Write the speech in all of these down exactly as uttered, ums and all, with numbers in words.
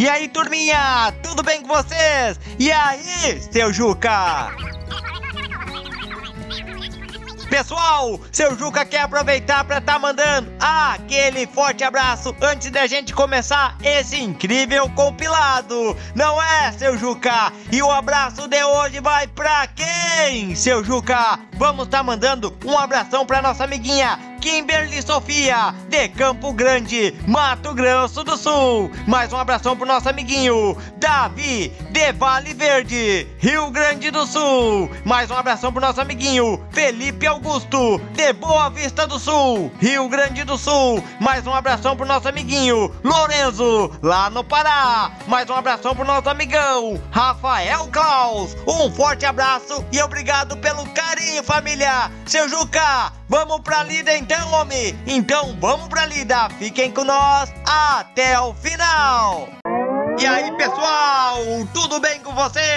E aí, turminha, tudo bem com vocês? E aí, seu Juca? Pessoal, seu Juca quer aproveitar para estar tá mandando aquele forte abraço antes da gente começar esse incrível compilado, não é, seu Juca? E o abraço de hoje vai para quem, seu Juca? Vamos estar tá mandando um abração para nossa amiguinha Kimberly Sofia De Campo Grande, Mato Grosso do Sul. Mais um abração pro nosso amiguinho Davi De Vale Verde, Rio Grande do Sul. Mais um abração pro nosso amiguinho Felipe Augusto De Boa Vista do Sul, Rio Grande do Sul. Mais um abração pro nosso amiguinho Lorenzo, lá no Pará. Mais um abração pro nosso amigão Rafael Klaus. Um forte abraço e obrigado pelo carinho, família. Seu Juca, vamos pra lida então, homem! Então vamos pra lida! Fiquem com nós até o final! E aí, pessoal, tudo bem com vocês?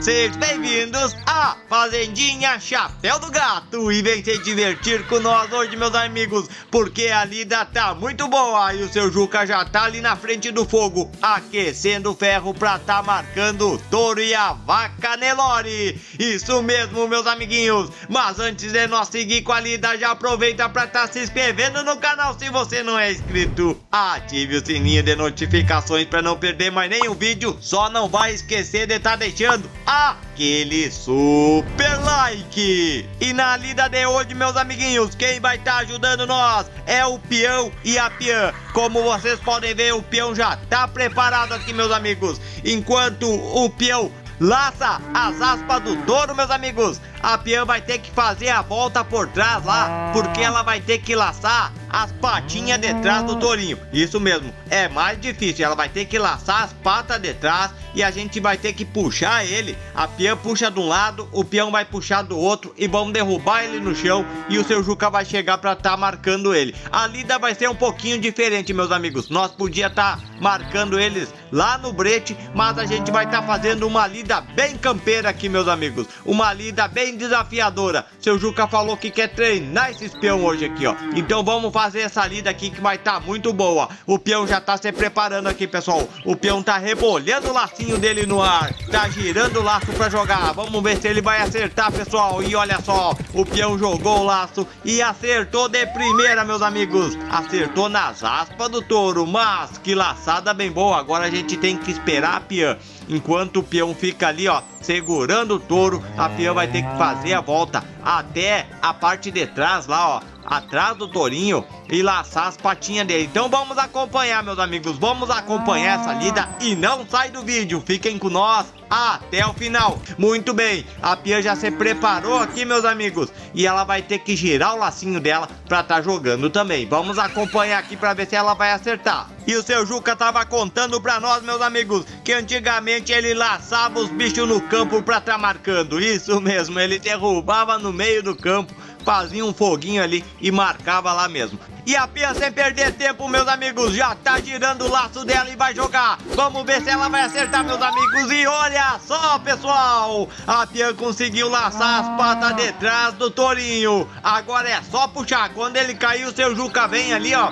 Sejam bem-vindos à Fazendinha Chapéu do Gato. E vem se divertir com nós hoje, meus amigos, porque a lida tá muito boa. E o seu Juca já tá ali na frente do fogo, aquecendo o ferro pra tá marcando o touro e a vaca Nelore. Isso mesmo, meus amiguinhos. Mas antes de nós seguir com a lida, já aproveita pra tá se inscrevendo no canal se você não é inscrito. Ative o sininho de notificações pra não perder mais mas nenhum vídeo, só não vai esquecer de estar tá deixando aquele super like. E na lida de hoje, meus amiguinhos, quem vai estar tá ajudando nós é o peão e a peã. Como vocês podem ver, o peão já tá preparado aqui, meus amigos. Enquanto o peão laça as aspas do touro, meus amigos, a peã vai ter que fazer a volta por trás lá, porque ela vai ter que laçar as patinhas de trás do tourinho. Isso mesmo, é mais difícil, ela vai ter que laçar as patas de trás e a gente vai ter que puxar ele. A peã puxa de um lado, o peão vai puxar do outro e vamos derrubar ele no chão e o seu Juca vai chegar pra tá marcando ele. A lida vai ser um pouquinho diferente, meus amigos. Nós podia tá marcando eles lá no brete, mas a gente vai tá fazendo uma lida bem campeira aqui, meus amigos. Uma lida bem desafiadora. Seu Juca falou que quer treinar esses peão hoje aqui, ó. Então vamos fazer essa lida aqui que vai estar tá muito boa. O peão já tá se preparando aqui, pessoal. O peão tá rebolhando o lacinho dele no ar, tá girando o laço pra jogar. Vamos ver se ele vai acertar, pessoal. E olha só, o peão jogou o laço e acertou de primeira, meus amigos. Acertou nas aspas do touro, mas que laçada bem boa. Agora a gente tem que esperar a peã. Enquanto o peão fica ali, ó, segurando o touro, a peã vai ter que fazer a volta até a parte de trás lá, ó, atrás do tourinho e laçar as patinhas dele. Então vamos acompanhar, meus amigos, vamos acompanhar essa lida e não sai do vídeo, fiquem com nós até o final. Muito bem, a peã já se preparou aqui, meus amigos, e ela vai ter que girar o lacinho dela pra tá jogando também. Vamos acompanhar aqui pra ver se ela vai acertar. E o seu Juca tava contando pra nós, meus amigos, que antigamente ele laçava os bichos no campo pra tá marcando. Isso mesmo, ele derrubava no meio do campo, fazia um foguinho ali e marcava lá mesmo. E a peã, sem perder tempo, meus amigos, já tá girando o laço dela e vai jogar. Vamos ver se ela vai acertar, meus amigos. E olha só, pessoal, a peã conseguiu laçar as patas de trás do tourinho. Agora é só puxar. Quando ele cair, o seu Juca vem ali, ó,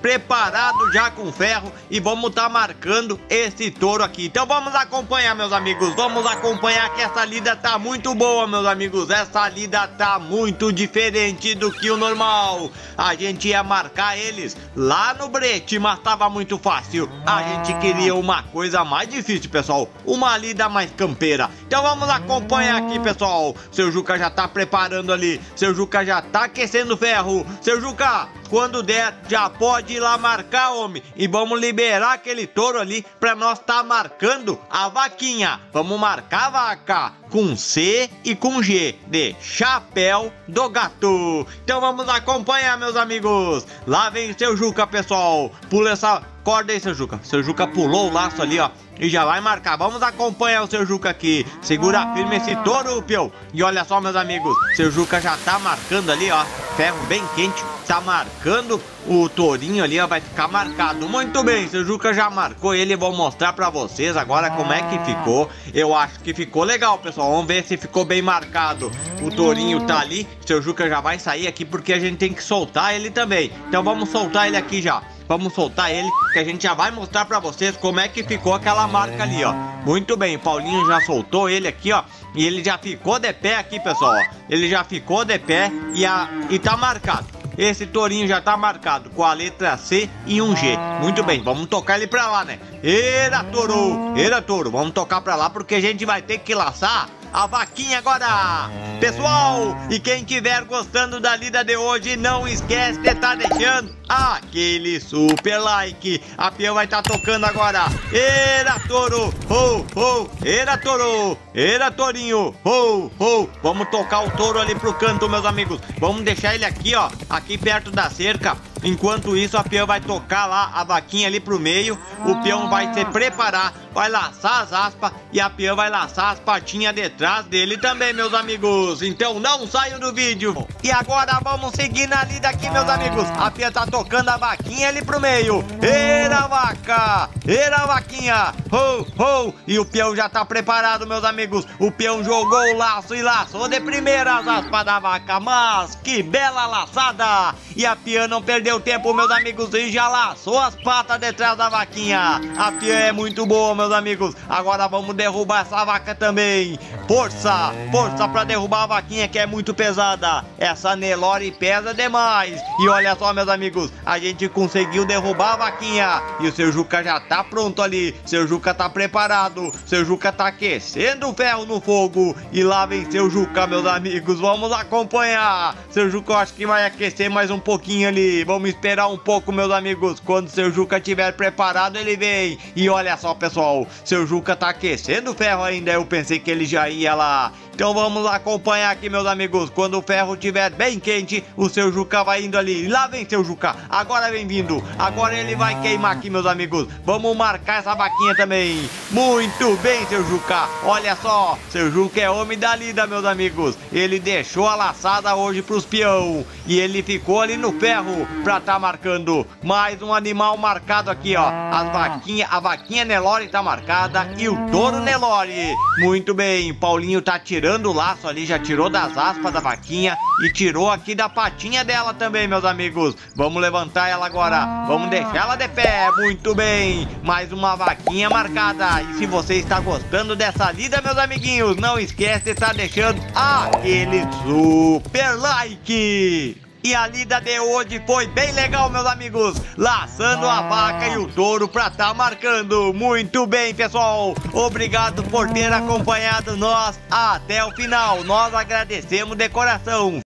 preparado já com ferro, e vamos tá marcando esse touro aqui. Então vamos acompanhar, meus amigos, vamos acompanhar que essa lida tá muito boa, meus amigos. Essa lida tá muito diferente do que o normal. A gente ia marcar eles lá no brete, mas tava muito fácil. A gente queria uma coisa mais difícil, pessoal, uma lida mais campeira. Então vamos acompanhar aqui, pessoal. Seu Juca já tá preparando ali, seu Juca já tá aquecendo o ferro. Seu Juca, quando der, já pode ir lá marcar, homem. E vamos liberar aquele touro ali pra nós tá marcando a vaquinha. Vamos marcar a vaca com C e com G de Chapéu do Gato. Então vamos acompanhar, meus amigos. Lá vem seu Juca, pessoal. Pula essa corda aí, seu Juca. Seu Juca pulou o laço ali, ó, e já vai marcar. Vamos acompanhar o seu Juca aqui. Segura firme esse touro, peão. E olha só, meus amigos, seu Juca já tá marcando ali, ó, ferro bem quente, tá marcando o tourinho ali, ó, vai ficar marcado. Muito bem, seu Juca já marcou ele. Vou mostrar pra vocês agora como é que ficou. Eu acho que ficou legal, pessoal. Vamos ver se ficou bem marcado. O tourinho tá ali, seu Juca já vai sair aqui, porque a gente tem que soltar ele também. Então vamos soltar ele aqui já. Vamos soltar ele, que a gente já vai mostrar pra vocês como é que ficou aquela marca ali, ó. Muito bem, o Paulinho já soltou ele aqui, ó. E ele já ficou de pé aqui, pessoal, ó. Ele já ficou de pé e, a, e tá marcado. Esse tourinho já tá marcado com a letra C e um G. Muito bem, vamos tocar ele pra lá, né? Eira, touro! Eira, touro! Vamos tocar pra lá porque a gente vai ter que laçar a vaquinha agora! Pessoal, e quem tiver gostando da lida de hoje, não esquece de estar deixando aquele super like. A peão vai estar tocando agora. Eira, touro! Ho, ho! Eira, touro! Eira, tourinho! Ho, ho! Vamos tocar o touro ali pro canto, meus amigos. Vamos deixar ele aqui, ó, aqui perto da cerca. Enquanto isso, a peão vai tocar lá a vaquinha ali pro meio. O peão vai se preparar, vai laçar as aspas e a peão vai laçar as patinhas detrás dele também, meus amigos. Então não saiam do vídeo. E agora vamos seguir na lida aqui, meus amigos. A peão tá tocando a vaquinha ali pro meio. Eira, vaca! Eira, vaquinha! Ho, ho! E o peão já tá preparado, meus amigos. O peão jogou o laço e laçou de primeira as aspas da vaca. Mas que bela laçada! E a peão não perdeu o tempo, meus amigos, e já laçou as patas detrás da vaquinha. A peão é muito boa, meus amigos. Agora vamos derrubar essa vaca também. Força, força pra derrubar a vaquinha, que é muito pesada. Essa Nelore pesa demais. E olha só, meus amigos, a gente conseguiu derrubar a vaquinha. E o seu Juca já tá pronto ali. Seu Juca tá preparado. Seu Juca tá aquecendo o ferro no fogo. E lá vem seu Juca, meus amigos. Vamos acompanhar. Seu Juca, eu acho que vai aquecer mais um pouquinho ali. Vamos esperar um pouco, meus amigos. Quando seu Juca estiver preparado, ele vem. E olha só, pessoal, seu Juca tá aquecendo o ferro ainda. Eu pensei que ele já ia lá. Então vamos acompanhar aqui, meus amigos. Quando o ferro estiver bem quente, o seu Juca vai indo ali. Lá vem seu Juca. Agora vem vindo. Agora ele vai queimar aqui, meus amigos. Vamos marcar essa vaquinha também. Muito bem, seu Juca. Olha só, seu Juca é homem da lida, meus amigos. Ele deixou a laçada hoje pros peão. E ele ficou ali no ferro pra tá marcando. Mais um animal marcado aqui, ó. As vaquinha, a vaquinha Nelore tá marcada e o touro Nelore. Muito bem, Paulinho tá tirando tirando o laço ali, já tirou das aspas da vaquinha e tirou aqui da patinha dela também, meus amigos. Vamos levantar ela agora, vamos deixar ela de pé, muito bem. Mais uma vaquinha marcada. E se você está gostando dessa lida, meus amiguinhos, não esquece de estar deixando aquele super like. E a lida de hoje foi bem legal, meus amigos. Laçando a vaca e o touro pra tá marcando. Muito bem, pessoal. Obrigado por ter acompanhado nós até o final. Nós agradecemos de coração.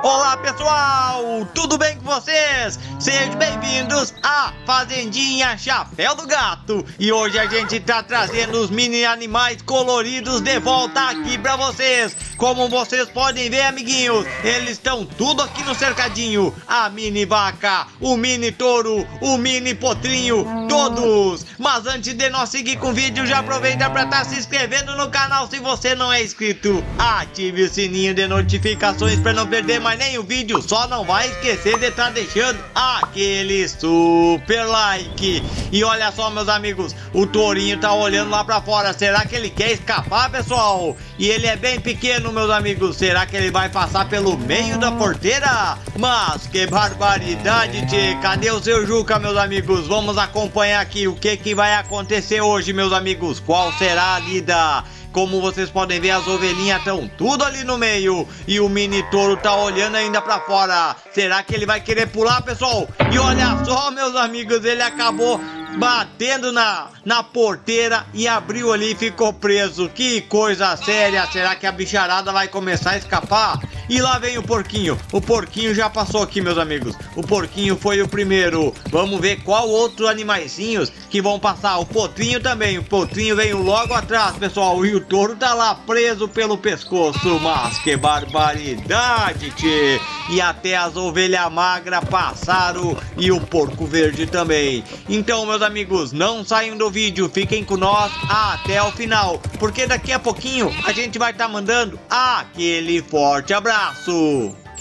Olá, pessoal! Tudo bem com vocês? Sejam bem-vindos à Fazendinha Chapéu do Gato. E hoje a gente tá trazendo os mini animais coloridos de volta aqui pra vocês. Como vocês podem ver, amiguinhos, eles estão tudo aqui no cercadinho. A mini vaca, o mini touro, o mini potrinho, todos. Mas antes de nós seguir com o vídeo, já aproveita pra estar se inscrevendo no canal se você não é inscrito. Ative o sininho de notificações pra não perder mais Mas nem o vídeo, só não vai esquecer de estar deixando aquele super like. E olha só, meus amigos, o tourinho tá olhando lá pra fora. Será que ele quer escapar, pessoal? E ele é bem pequeno, meus amigos. Será que ele vai passar pelo meio da porteira? Mas que barbaridade, tchê. Cadê o seu Juca, meus amigos? Vamos acompanhar aqui o que que vai acontecer hoje, meus amigos. Qual será a lida? Como vocês podem ver, as ovelhinhas estão tudo ali no meio. E o mini touro tá olhando ainda pra fora. Será que ele vai querer pular, pessoal? E olha só, meus amigos, ele acabou batendo na, na porteira e abriu ali e ficou preso. Que coisa séria. Será que a bicharada vai começar a escapar? E lá vem o porquinho. O porquinho já passou aqui, meus amigos. O porquinho foi o primeiro. Vamos ver qual outro animaizinhos que vão passar. O potrinho também. O potrinho veio logo atrás, pessoal. E o touro tá lá preso pelo pescoço. Mas que barbaridade, tchê. E até as ovelhas magras passaram. E o porco verde também. Então, meus amigos, não saiam do vídeo. Fiquem com nós até o final. Porque daqui a pouquinho a gente vai estar mandando aquele forte abraço.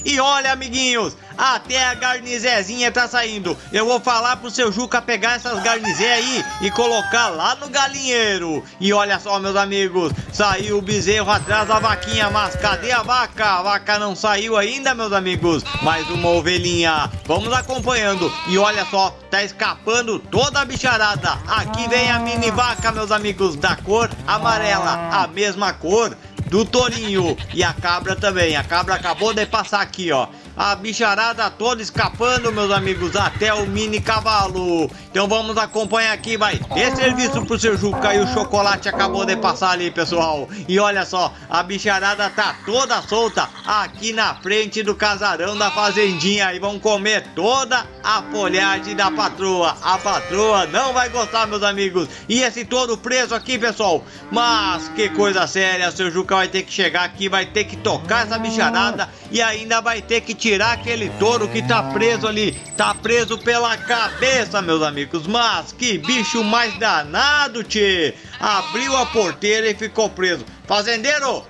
E olha, amiguinhos, até a garnizezinha tá saindo. Eu vou falar pro seu Juca pegar essas garnizé aí e colocar lá no galinheiro. E olha só, meus amigos, saiu o bezerro atrás da vaquinha, mas cadê a vaca? A vaca não saiu ainda, meus amigos. Mais uma ovelhinha, vamos acompanhando. E olha só, tá escapando toda a bicharada. Aqui vem a mini vaca, meus amigos, da cor amarela, a mesma cor do tourinho. E a cabra também, a cabra acabou de passar aqui, ó. A bicharada toda escapando, meus amigos, até o mini cavalo. Então vamos acompanhar aqui, vai. Esse serviço pro seu Juca, e o chocolate acabou de passar ali, pessoal. E olha só, a bicharada tá toda solta aqui na frente do casarão da fazendinha. E vão comer toda a folhagem da patroa. A patroa não vai gostar, meus amigos. E esse touro preso aqui, pessoal. Mas que coisa séria, seu Juca vai ter que chegar aqui, vai ter que tocar essa bicharada e ainda vai ter que tirar tirar aquele touro que tá preso ali, tá preso pela cabeça, meus amigos. Mas que bicho mais danado, tchê, abriu a porteira e ficou preso. Fazendeiro,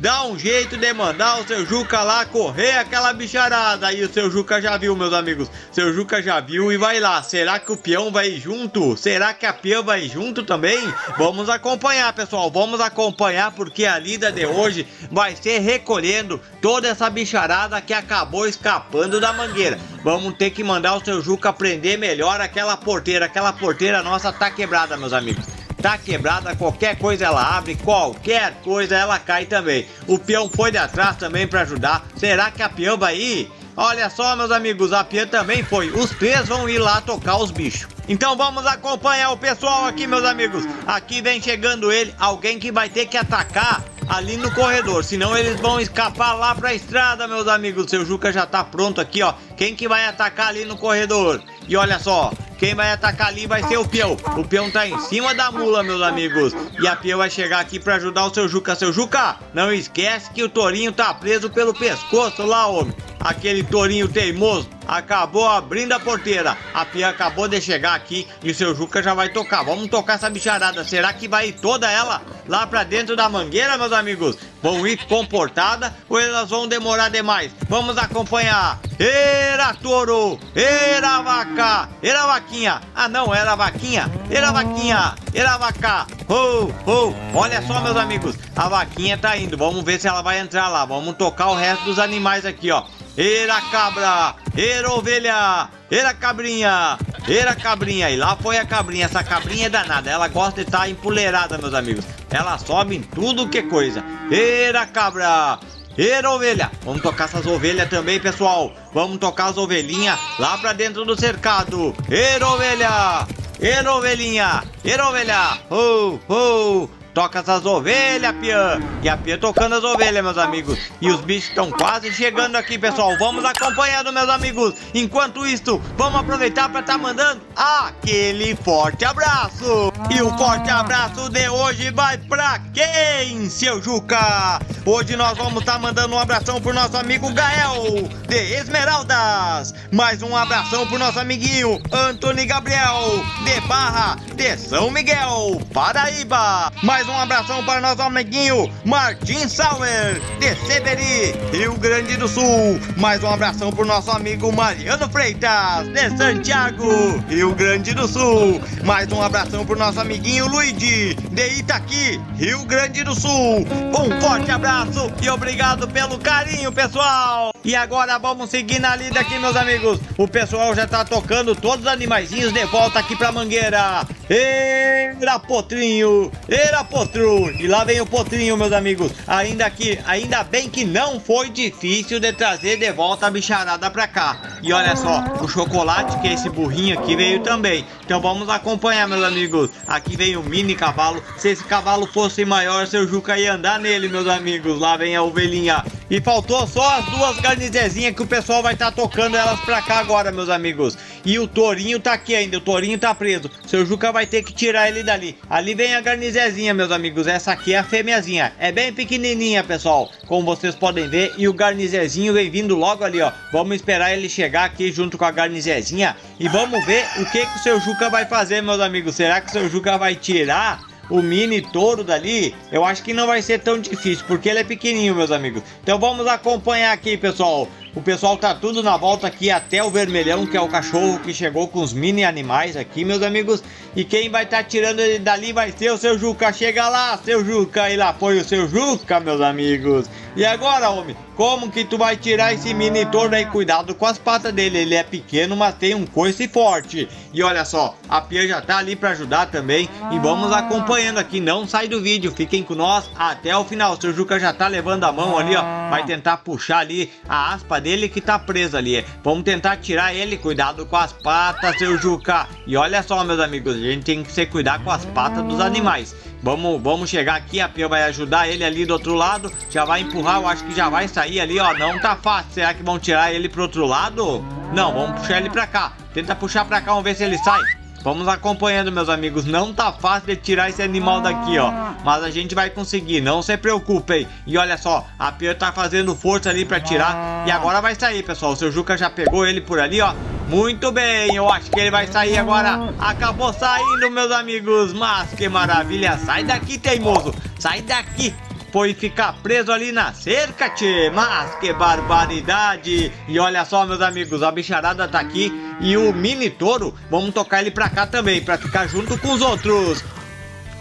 dá um jeito de mandar o seu Juca lá correr aquela bicharada. E o seu Juca já viu, meus amigos. Seu Juca já viu e vai lá. Será que o peão vai junto? Será que a peã vai junto também? Vamos acompanhar, pessoal. Vamos acompanhar, porque a lida de hoje vai ser recolhendo toda essa bicharada que acabou escapando da mangueira. Vamos ter que mandar o seu Juca prender melhor aquela porteira. Aquela porteira nossa tá quebrada, meus amigos. Tá quebrada, qualquer coisa ela abre, qualquer coisa ela cai também. O peão foi de atrás também pra ajudar. Será que a peã vai ir? Olha só, meus amigos, a peã também foi. Os três vão ir lá tocar os bichos. Então vamos acompanhar o pessoal aqui, meus amigos. Aqui vem chegando ele, alguém que vai ter que atacar ali no corredor, senão eles vão escapar lá pra estrada, meus amigos. Seu Juca já tá pronto aqui, ó. Quem que vai atacar ali no corredor? E olha só, quem vai atacar ali vai ser o peão. O peão tá em cima da mula, meus amigos. E a peão vai chegar aqui pra ajudar o seu Juca. Seu Juca, não esquece que o tourinho tá preso pelo pescoço lá, homem. Aquele tourinho teimoso acabou abrindo a porteira. A peão acabou de chegar aqui e o seu Juca já vai tocar. Vamos tocar essa bicharada. Será que vai ir toda ela lá pra dentro da mangueira, meus amigos? Vão ir comportada ou elas vão demorar demais? Vamos acompanhar. Era touro, era vaca, era vaquinha. Ah não, era vaquinha, era vaquinha, era vaca. Oh, oh. Olha só, meus amigos, a vaquinha tá indo. Vamos ver se ela vai entrar lá. Vamos tocar o resto dos animais aqui, ó. Era cabra, era ovelha, era cabrinha, era cabrinha. E lá foi a cabrinha. Essa cabrinha é danada, ela gosta de estar empoleirada, meus amigos. Ela sobe em tudo que coisa. Era cabra, era ovelha. Vamos tocar essas ovelhas também, pessoal. Vamos tocar as ovelhinhas lá pra dentro do cercado. Era ovelha, era ovelhinha, era ovelha. Oh, oh. Toca essas ovelhas, peã. E a peã tocando as ovelhas, meus amigos. E os bichos estão quase chegando aqui, pessoal. Vamos acompanhando, meus amigos. Enquanto isso, vamos aproveitar para estar tá mandando aquele forte abraço. E o forte abraço de hoje vai para quem, seu Juca? Hoje nós vamos estar tá mandando um abração pro nosso amigo Gael, de Esmeraldas. Mais um abração pro nosso amiguinho Antony Gabriel, de Barra, de São Miguel, Paraíba. Mais um abração para nosso amiguinho Martin Sauer, de Seberi, Rio Grande do Sul. Mais um abração para o nosso amigo Mariano Freitas, de Santiago, Rio Grande do Sul. Mais um abração para o nosso amiguinho Luigi, de Itaqui, Rio Grande do Sul. Um forte abraço e obrigado pelo carinho, pessoal. E agora vamos seguir na lida aqui, meus amigos. O pessoal já está tocando todos os animaizinhos de volta aqui para a mangueira. Era potrinho, era potro. E lá vem o potrinho, meus amigos. Ainda que, ainda bem que não foi difícil de trazer de volta a bicharada pra cá. E olha só, o chocolate, que é esse burrinho aqui, veio também. Então vamos acompanhar, meus amigos. Aqui vem o mini cavalo. Se esse cavalo fosse maior, seu Juca ia andar nele, meus amigos. Lá vem a ovelhinha. E faltou só as duas garnizezinhas, que o pessoal vai estar tá tocando elas pra cá agora, meus amigos. E o tourinho tá aqui ainda, o tourinho tá preso. Seu Juca vai ter que tirar ele dali. Ali vem a garnizezinha, meus amigos. Essa aqui é a fêmeazinha. É bem pequenininha, pessoal, como vocês podem ver. E o garnizezinho vem vindo logo ali, ó. Vamos esperar ele chegar aqui junto com a garnizezinha. E vamos ver o que, que o seu Juca vai fazer, meus amigos. Será que o seu Juca vai tirar o mini touro dali? Eu acho que não vai ser tão difícil, porque ele é pequenininho, meus amigos. Então vamos acompanhar aqui, pessoal. O pessoal tá tudo na volta aqui, até o vermelhão, que é o cachorro que chegou com os mini animais aqui, meus amigos. E quem vai estar tá tirando ele dali vai ser o seu Juca. Chega lá, seu Juca, e lá foi o seu Juca, meus amigos. E agora, homem, como que tu vai tirar esse mini torno aí? Cuidado com as patas dele, ele é pequeno, mas tem um coice forte. E olha só, a Pia já tá ali pra ajudar também. E vamos acompanhando aqui, não sai do vídeo, fiquem com nós até o final. O seu Juca já tá levando a mão ali, ó, vai tentar puxar ali a aspa dele. Ele que tá preso ali, vamos tentar tirar ele. Cuidado com as patas, seu Juca. E olha só, meus amigos, a gente tem que se cuidar com as patas dos animais. Vamos, vamos chegar aqui, a Pia vai ajudar ele ali do outro lado. Já vai empurrar, eu acho que já vai sair ali, ó. Não tá fácil, será que vão tirar ele pro outro lado? Não, vamos puxar ele pra cá. Tenta puxar pra cá, vamos ver se ele sai. Vamos acompanhando, meus amigos. Não tá fácil de tirar esse animal daqui, ó. Mas a gente vai conseguir, não se preocupem. E olha só, a Pia tá fazendo força ali pra tirar. E agora vai sair, pessoal. O seu Juca já pegou ele por ali, ó. Muito bem, eu acho que ele vai sair agora. Acabou saindo, meus amigos. Mas que maravilha. Sai daqui, teimoso. Sai daqui. Foi ficar preso ali na cerca, tchê. Mas que barbaridade. E olha só, meus amigos, a bicharada tá aqui. E o mini touro, vamos tocar ele pra cá também, pra ficar junto com os outros.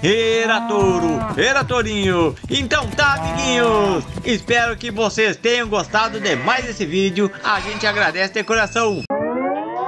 Era touro, era tourinho. Então tá, amiguinhos, espero que vocês tenham gostado de mais esse vídeo. A gente agradece de coração.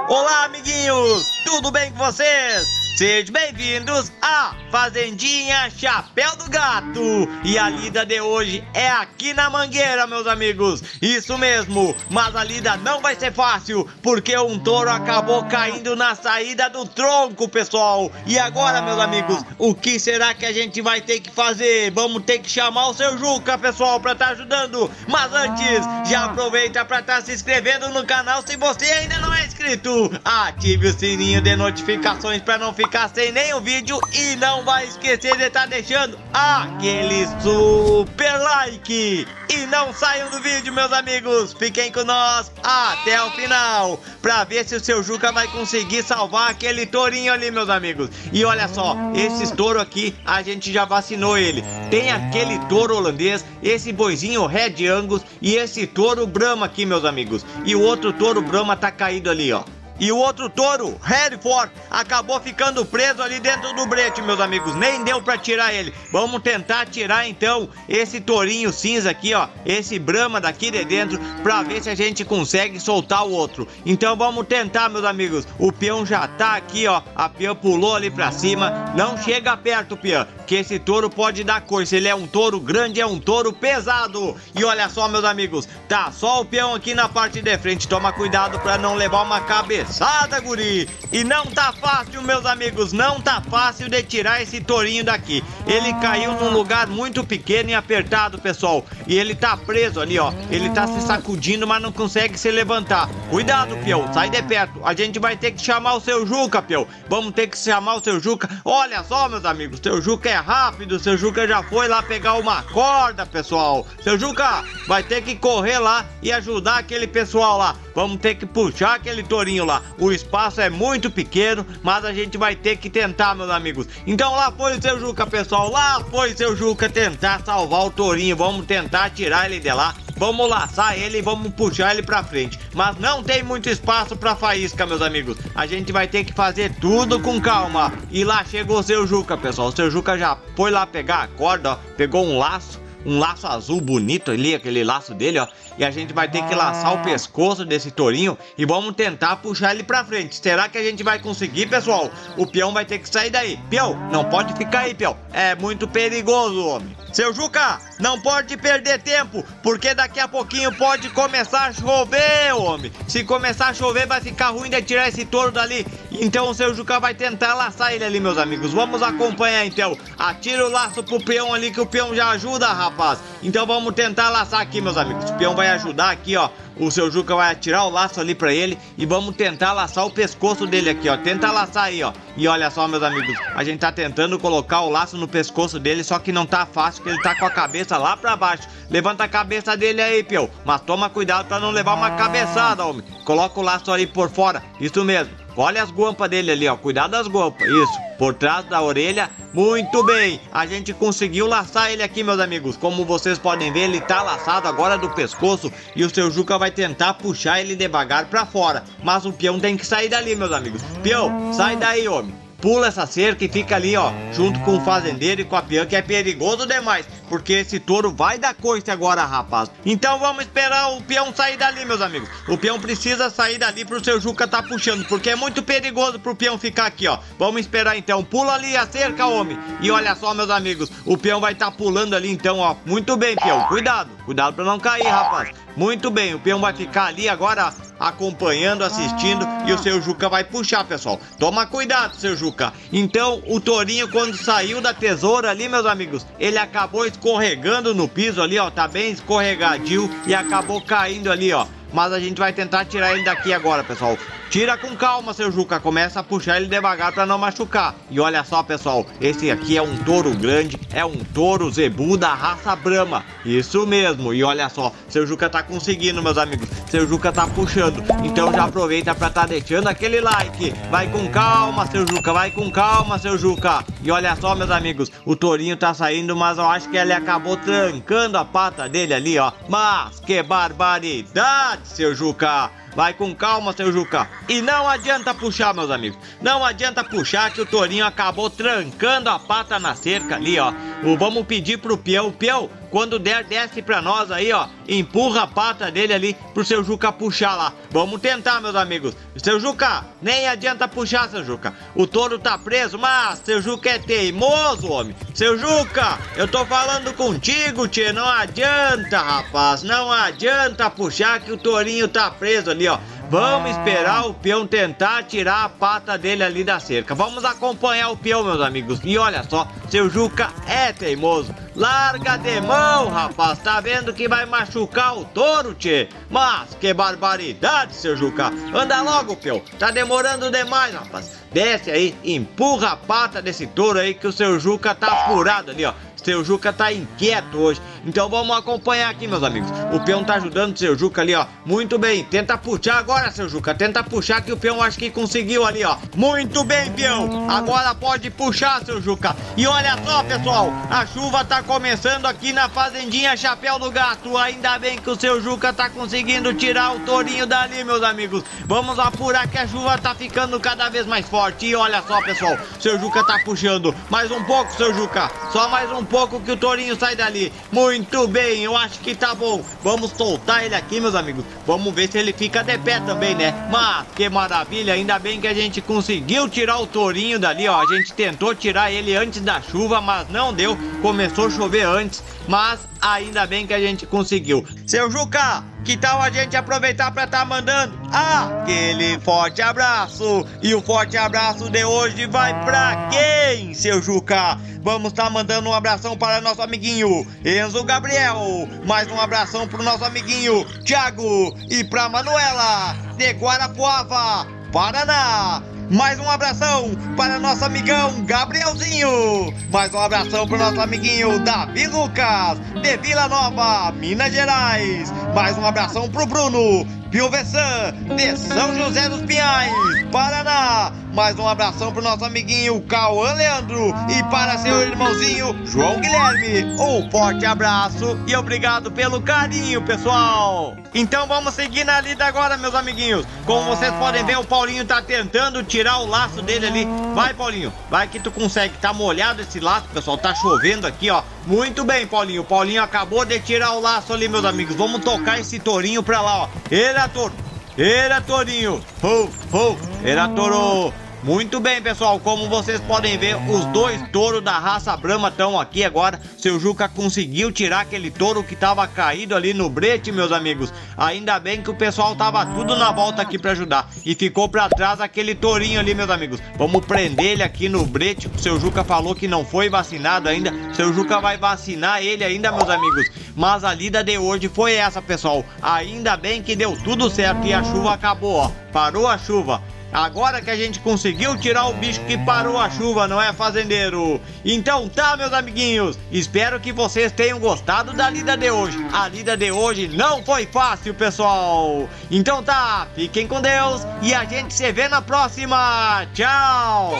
Olá, amiguinhos, tudo bem com vocês? Sejam bem-vindos à Fazendinha Chapéu do Gato. E a lida de hoje é aqui na Mangueira, meus amigos. Isso mesmo, mas a lida não vai ser fácil, porque um touro acabou caindo na saída do tronco, pessoal. E agora, meus amigos, o que será que a gente vai ter que fazer? Vamos ter que chamar o seu Juca, pessoal, pra estar ajudando. Mas antes, já aproveita pra estar se inscrevendo no canal se você ainda não é inscrito. Ative o sininho de notificações pra não ficar sem nenhum vídeo, e não vai esquecer de estar deixando aquele super like. E não saiam do vídeo, meus amigos, fiquem com nós até o final pra ver se o seu Juca vai conseguir salvar aquele tourinho ali, meus amigos. E olha só, esse touro aqui a gente já vacinou ele. Tem aquele touro holandês, esse boizinho Red Angus e esse touro Brahma aqui, meus amigos. E o outro touro Brahma tá caído ali, ó. E o outro touro, Hereford, acabou ficando preso ali dentro do brete, meus amigos. Nem deu pra tirar ele. Vamos tentar tirar, então, esse tourinho cinza aqui, ó. Esse Brahma daqui de dentro, pra ver se a gente consegue soltar o outro. Então vamos tentar, meus amigos. O peão já tá aqui, ó. A peão pulou ali pra cima. Não chega perto, peão, que esse touro pode dar coisa. Ele é um touro grande, é um touro pesado. E olha só, meus amigos, tá só o peão aqui na parte de frente. Toma cuidado pra não levar uma cabeça. Sada, guri. E não tá fácil, meus amigos, não tá fácil de tirar esse tourinho daqui. Ele caiu num lugar muito pequeno e apertado, pessoal. E ele tá preso ali, ó. Ele tá se sacudindo, mas não consegue se levantar. Cuidado, peão, sai de perto. A gente vai ter que chamar o seu Juca, peão. Vamos ter que chamar o seu Juca. Olha só, meus amigos, seu Juca é rápido. Seu Juca já foi lá pegar uma corda, pessoal. Seu Juca vai ter que correr lá e ajudar aquele pessoal lá. Vamos ter que puxar aquele tourinho lá. O espaço é muito pequeno, mas a gente vai ter que tentar, meus amigos. Então lá foi o seu Juca, pessoal. Lá foi o seu Juca tentar salvar o tourinho. Vamos tentar tirar ele de lá. Vamos laçar ele e vamos puxar ele pra frente. Mas não tem muito espaço pra faísca, meus amigos. A gente vai ter que fazer tudo com calma. E lá chegou o seu Juca, pessoal. O seu Juca já foi lá pegar a corda, ó. Pegou um laço. Um laço azul bonito ali, aquele laço dele, ó. E a gente vai ter que laçar o pescoço desse tourinho e vamos tentar puxar ele pra frente. Será que a gente vai conseguir, pessoal? O peão vai ter que sair daí. Peão, não pode ficar aí, peão. É muito perigoso, homem. Seu Juca, não pode perder tempo, porque daqui a pouquinho pode começar a chover, homem. Se começar a chover, vai ficar ruim de tirar esse touro dali. Então o seu Juca vai tentar laçar ele ali, meus amigos. Vamos acompanhar, então. Atira o laço pro peão ali, que o peão já ajuda, rapaz. Então vamos tentar laçar aqui, meus amigos. O peão vai ajudar aqui, ó. O seu Juca vai atirar o laço ali pra ele e vamos tentar laçar o pescoço dele aqui, ó. Tenta laçar aí, ó. E olha só, meus amigos, a gente tá tentando colocar o laço no pescoço dele, só que não tá fácil, porque ele tá com a cabeça lá pra baixo. Levanta a cabeça dele aí, peão. Mas toma cuidado pra não levar uma cabeçada, homem. Coloca o laço ali por fora. Isso mesmo. Olha as guampas dele ali, ó. Cuidado das guampas. Isso, por trás da orelha. Muito bem, a gente conseguiu laçar ele aqui, meus amigos. Como vocês podem ver, ele tá laçado agora do pescoço. E o seu Juca vai tentar puxar ele devagar pra fora. Mas o peão tem que sair dali, meus amigos. Peão, sai daí, homem. Pula essa cerca e fica ali, ó, junto com o fazendeiro e com a peã, que é perigoso demais, porque esse touro vai dar coice agora, rapaz. Então vamos esperar o peão sair dali, meus amigos. O peão precisa sair dali pro seu Juca tá puxando, porque é muito perigoso pro peão ficar aqui, ó. Vamos esperar então. Pula ali a cerca, homem. E olha só, meus amigos, o peão vai tá pulando ali então, ó. Muito bem, peão. Cuidado. Cuidado pra não cair, rapaz. Muito bem, o peão vai ficar ali agora acompanhando, assistindo, e o seu Juca vai puxar, pessoal. Toma cuidado, seu Juca. Então, o tourinho, quando saiu da tesoura ali, meus amigos, ele acabou escorregando no piso ali, ó, tá bem escorregadio e acabou caindo ali, ó. Mas a gente vai tentar tirar ele daqui agora, pessoal. Tira com calma, seu Juca. Começa a puxar ele devagar pra não machucar. E olha só, pessoal. Esse aqui é um touro grande. É um touro zebu da raça Brahma. Isso mesmo. E olha só. Seu Juca tá conseguindo, meus amigos. Seu Juca tá puxando. Então já aproveita pra tá deixando aquele like. Vai com calma, seu Juca. Vai com calma, seu Juca. E olha só, meus amigos. O tourinho tá saindo, mas eu acho que ele acabou trancando a pata dele ali, ó. Mas que barbaridade! Seu Juca, vai com calma, seu Juca. E não adianta puxar, meus amigos. Não adianta puxar, que o tourinho acabou trancando a pata na cerca ali, ó. O, vamos pedir pro peão. Peão, quando der, desce pra nós aí, ó. Empurra a pata dele ali pro seu Juca puxar lá. Vamos tentar, meus amigos. Seu Juca, nem adianta puxar, seu Juca. O touro tá preso, mas seu Juca é teimoso, homem. Seu Juca, eu tô falando contigo, tchê. Não adianta, rapaz. Não adianta puxar, que o tourinho tá preso ali, ó. Vamos esperar o peão tentar tirar a pata dele ali da cerca. Vamos acompanhar o peão, meus amigos. E olha só, seu Juca é teimoso. Larga de mão, rapaz. Tá vendo que vai machucar o touro, tchê? Mas que barbaridade, seu Juca. Anda logo, peão. Tá demorando demais, rapaz. Desce aí, empurra a pata desse touro aí, que o seu Juca tá furado ali, ó. Seu Juca tá inquieto hoje. Então vamos acompanhar aqui, meus amigos. O peão tá ajudando o seu Juca ali, ó. Muito bem, tenta puxar agora, seu Juca. Tenta puxar, que o peão acho que conseguiu ali, ó. Muito bem, peão. Agora pode puxar, seu Juca. E olha só, pessoal, a chuva tá começando aqui na Fazendinha Chapéu do Gato. Ainda bem que o seu Juca tá conseguindo tirar o tourinho dali, meus amigos. Vamos apurar, que a chuva tá ficando cada vez mais forte. E olha só, pessoal, seu Juca tá puxando. Mais um pouco, seu Juca. Só mais um pouco, que o tourinho sai dali. Muito bem, eu acho que tá bom. Vamos soltar ele aqui, meus amigos. Vamos ver se ele fica de pé também, né? Mas que maravilha, ainda bem que a gente conseguiu tirar o tourinho dali, ó. A gente tentou tirar ele antes da chuva, mas não deu. Começou a chover antes, mas ainda bem que a gente conseguiu. Seu Juca, que tal a gente aproveitar pra tá mandando aquele forte abraço? E o forte abraço de hoje vai pra quem, seu Juca? Vamos tá mandando um abração para nosso amiguinho Enzo Gabriel, mais um abração pro nosso amiguinho Thiago e pra Manuela de Guarapuava, Paraná. Mais um abração para nosso amigão Gabrielzinho. Mais um abração para o nosso amiguinho Davi Lucas, de Vila Nova, Minas Gerais. Mais um abração para o Bruno Piovesan, de São José dos Pinhais, Paraná. Mais um abração para o nosso amiguinho Cauã Leandro e para seu irmãozinho João Guilherme. Um forte abraço e obrigado pelo carinho, pessoal. Então vamos seguir na lida agora, meus amiguinhos. Como vocês podem ver, o Paulinho tá tentando tirar o laço dele ali. Vai, Paulinho, vai que tu consegue. Tá molhado esse laço, pessoal, tá chovendo aqui, ó. Muito bem, Paulinho. O Paulinho acabou de tirar o laço ali, meus amigos. Vamos tocar esse tourinho pra lá, ó. Era touro, era tourinho. Ho, ho, era touro. Muito bem, pessoal, como vocês podem ver, os dois touros da raça Brahma estão aqui agora. Seu Juca conseguiu tirar aquele touro que estava caído ali no brete, meus amigos. Ainda bem que o pessoal tava tudo na volta aqui para ajudar. E ficou para trás aquele tourinho ali, meus amigos. Vamos prender ele aqui no brete. O seu Juca falou que não foi vacinado ainda. Seu Juca vai vacinar ele ainda, meus amigos. Mas a lida de hoje foi essa, pessoal. Ainda bem que deu tudo certo e a chuva acabou, ó. Parou a chuva. Agora que a gente conseguiu tirar o bicho que parou a chuva, não é, fazendeiro? Então tá, meus amiguinhos, espero que vocês tenham gostado da lida de hoje. A lida de hoje não foi fácil, pessoal. Então tá, fiquem com Deus e a gente se vê na próxima. Tchau!